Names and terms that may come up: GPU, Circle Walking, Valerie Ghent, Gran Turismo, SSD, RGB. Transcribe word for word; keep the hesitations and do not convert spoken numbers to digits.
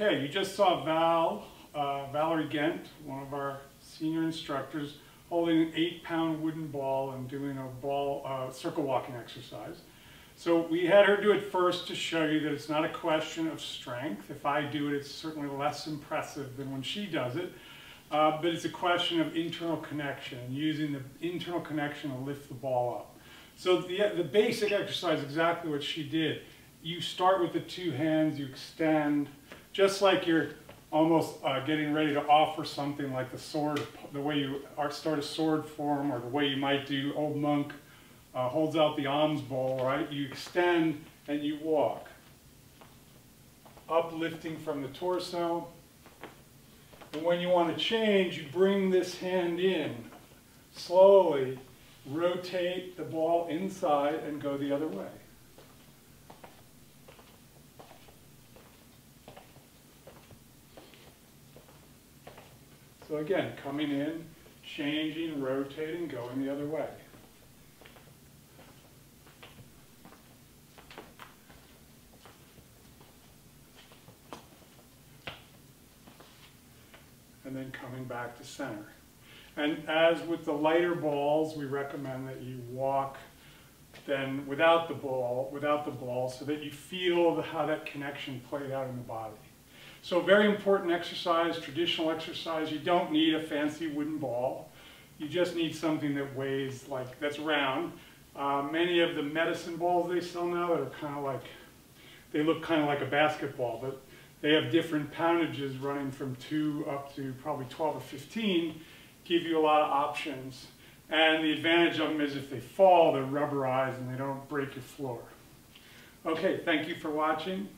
Okay, you just saw Val, uh, Valerie Ghent, one of our senior instructors, holding an eight-pound wooden ball and doing a ball uh, circle walking exercise. So we had her do it first to show you that it's not a question of strength. If I do it, it's certainly less impressive than when she does it. Uh, but it's a question of internal connection, using the internal connection to lift the ball up. So the, the basic exercise is exactly what she did. You start with the two hands, you extend, just like you're almost uh, getting ready to offer something like the sword, the way you start a sword form, or the way you might do Old Monk uh, holds out the alms bowl, right? You extend and you walk. Uplifting from the torso. And when you want to change, you bring this hand in, slowly rotate the ball inside and go the other way. So again, coming in, changing, rotating, going the other way. And then coming back to center. And as with the lighter balls, we recommend that you walk then without the ball, without the ball, so that you feel how that connection played out in the body. So very important exercise, traditional exercise. You don't need a fancy wooden ball. You just need something that weighs like, that's round. Uh, many of the medicine balls they sell now that are kind of like, they look kind of like a basketball, but they have different poundages running from two up to probably twelve or fifteen, give you a lot of options. And the advantage of them is if they fall, they're rubberized and they don't break your floor. Okay, thank you for watching.